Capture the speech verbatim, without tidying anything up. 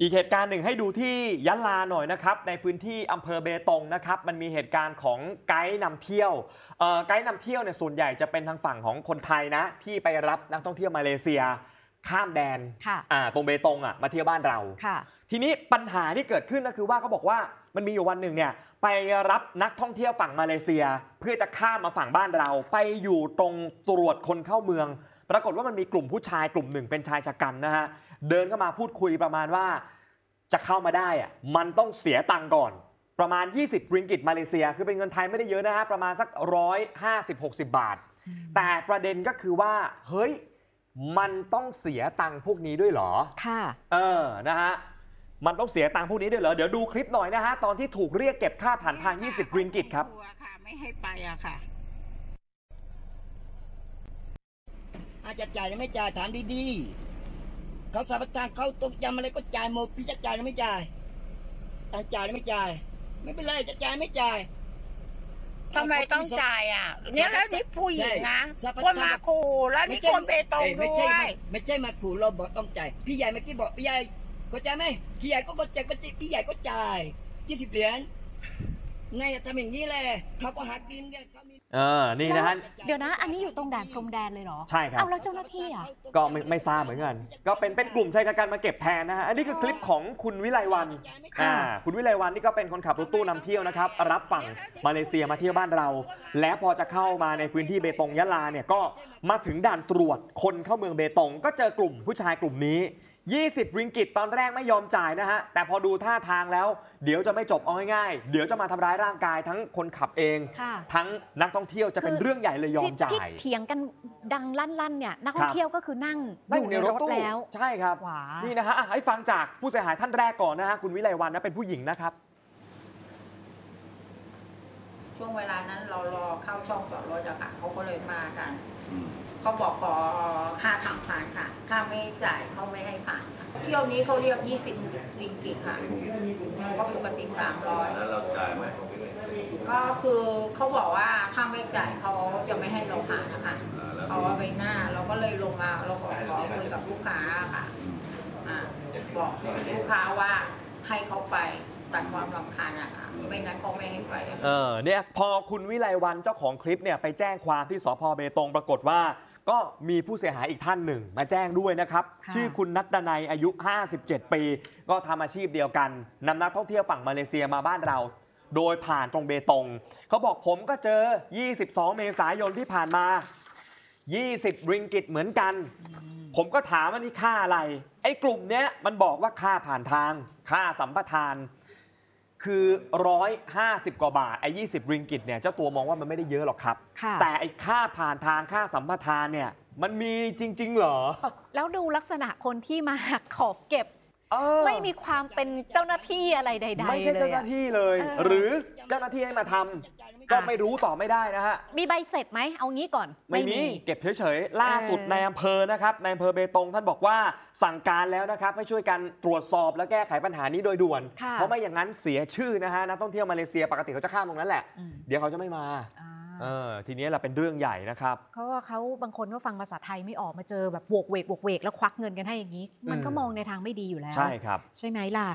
อีกเหตุการณ์หนึ่งให้ดูที่ยะลาหน่อยนะครับในพื้นที่อำเภอเบตงนะครับมันมีเหตุการณ์ของไกด์นำเที่ยวไกด์นำเที่ยวเนี่ยส่วนใหญ่จะเป็นทางฝั่งของคนไทยนะที่ไปรับนักท่องเที่ยวมาเลเซียข้ามแดนตรงเบตงอ่ะมาเที่ยวบ้านเราทีนี้ปัญหาที่เกิดขึ้นก็คือว่าเขาบอกว่ามันมีอยู่วันหนึ่งเนี่ยไปรับนักท่องเที่ยวฝั่งมาเลเซียเพื่อจะข้ามมาฝั่งบ้านเราไปอยู่ตรงตรวจคนเข้าเมืองปรากฏว่ามันมีกลุ่มผู้ชายกลุ่มหนึ่งเป็นชายชะกันนะฮะเดินเข้ามาพูดคุยประมาณว่าจะเข้ามาได้อ่ะมันต้องเสียตังค์ก่อนประมาณยี่สิบริงกิตมาเลเซียคือเป็นเงินไทยไม่ได้เยอะนะฮะประมาณสักหนึ่งร้อยห้าสิบถึงหกสิบบาทแต่ประเด็นก็คือว่าเฮ้ยมันต้องเสียตังค์พวกนี้ด้วยเหรอค่ะเออนะฮะมันต้องเสียตังค์พวกนี้ด้วยเหรอเดี๋ยวดูคลิปหน่อยนะฮะตอนที่ถูกเรียกเก็บค่าผ่านทางยี่สิบริงกิตครับไม่ให้ไปอะค่ะอาจจะจ่ายหรือไม่จ่ายถามดีๆเขาสาบทานเขาตกยำอะไรก็จ่ายหมดพี่จะจ่ายหรือไม่จ่ายตังจ่ายหรือไม่จ่ายไม่เป็นไรจะจ่ายไม่จ่ายทำไมต้องจ่ายอ่ะเนี่ยแล้วนี่ผู้หญิงนะคนมาขู่แล้วนี่คนเบตงด้วยไม่ใช่มาขู่เราบอกต้องจ่ายพี่ใหญ่เมื่อกี้บอกพี่ใหญ่ก็จ่ายไหมพี่ใหญ่ก็ก็จ่ายพี่ใหญ่ก็จ่ายยี่สิบเหรียญไงทำอย่างนี้เลยเขาก็หากินกันเออนี่นะฮะเดี๋ยวนะอันนี้อยู่ตรงด่านพรมแดนเลยเหรอใช่ครับเอาแล้วเจ้าหน้าที่อ่ะก็ไม่ไม่ทราบเหมือนกันก็เป็นเป็นกลุ่มชายชะกันมาเก็บแทนนะฮะอันนี้คือคลิปของคุณวิไลวรรณอ่าคุณวิไลวรรณนี่ก็เป็นคนขับรถตู้นำเที่ยวนะครับรับฝั่งมาเลเซียมาเที่ยวบ้านเราและพอจะเข้ามาในพื้นที่เบตงยะลาเนี่ยก็มาถึงด่านตรวจคนเข้าเมืองเบตงก็เจอกลุ่มผู้ชายกลุ่มนี้ยี่สิบริงกิตตอนแรกไม่ยอมจ่ายนะฮะแต่พอดูท่าทางแล้วเดี๋ยวจะไม่จบเอาง่ายๆเดี๋ยวจะมาทำร้ายร่างกายทั้งคนขับเองทั้งนักท่องเที่ยวจะเป็นเรื่องใหญ่เลยยอมจ่ายที่เถียงกันดังลั่นๆเนี่ยนักท่องเที่ยวก็คือนั่งอยู่ในรถแล้วใช่ครับนี่นะฮะให้ฟังจากผู้เสียหายท่านแรกก่อนนะฮะคุณวิไลวรรณนะเป็นผู้หญิงนะครับช่วงเวลานั้นเรารอเข้าช่องจอดรถอะค่ะเขาก็เลยมากันเขาบอกขอค่าผ่านผ่านค่ะถ้าไม่จ่ายเขาไม่ให้ผ่านเที่ยวนี้เขาเรียกยี่สิบริงกิตค่ะก็ปกติสามร้อยแล้วเราจ่ายไหมก็คือเขาบอกว่าถ้าไม่จ่ายเขาจะไม่ให้เราผ่านนะคะเขาเอาไปหน้าเราก็เลยลงมาเราขอคุยกับลูกค้าค่ะบอกลูกค้าว่าให้เขาไปตัดความรำคาญอะค่ะไม่นั้นเขาไม่ให้ไปเออเนี่ยพอคุณวิไลวรรณเจ้าของคลิปเนี่ยไปแจ้งความที่สภ.เบตงปรากฏว่าก็มีผู้เสียหายอีกท่านหนึ่งมาแจ้งด้วยนะครับชื่อคุณนัทดนัยอายุห้าสิบเจ็ดปีก็ทำอาชีพเดียวกันนำนักท่องเที่ยวฝั่งมาเลเซียมาบ้านเราโดยผ่านตรงเบตงเขาบอกผมก็เจอยี่สิบสองเมษายนที่ผ่านมายี่สิบริงกิตเหมือนกันผมก็ถามว่านี่ค่าอะไรไอ้กลุ่มเนี้ยมันบอกว่าค่าผ่านทางค่าสัมปทานคือหนึ่งร้อยห้าสิบกว่าบาทไอ้ยี่สิบริงกิตเนี่ยเจ้าตัวมองว่ามันไม่ได้เยอะหรอกครับแต่ไอ้ค่าผ่านทางค่าสัมปทานเนี่ยมันมีจริงๆเหรอแล้วดูลักษณะคนที่มาหักขอบเก็บไม่มีความเป็นเจ้าหน้าที่อะไรใดๆเลยไม่ใช่เจ้าหน้าที่เลยหรือเจ้าหน้าที่ให้มาทำก็ไม่รู้ต่อไม่ได้นะฮะมีใบเสร็จไหมเอางี้ก่อนไม่มีเก็บเฉยๆล่าสุดในอำเภอนะครับในอำเภอเบตงท่านบอกว่าสั่งการแล้วนะครับให้ช่วยกันตรวจสอบและแก้ไขปัญหานี้โดยด่วนเพราะไม่อย่างนั้นเสียชื่อนะฮะนักท่องเที่ยวมาเลเซียปกติเขาจะข้ามตรงนั้นแหละเดี๋ยวเขาจะไม่มาเออทีนี้เราเป็นเรื่องใหญ่นะครับเพราะว่าเขาบางคนก็ฟังภาษาไทยไม่ออกมาเจอแบบโวกเวกโวกเวกแล้วควักเงินกันให้อย่างนี้มันก็มองในทางไม่ดีอยู่แล้วใช่ครับใช่ไหมล่ะ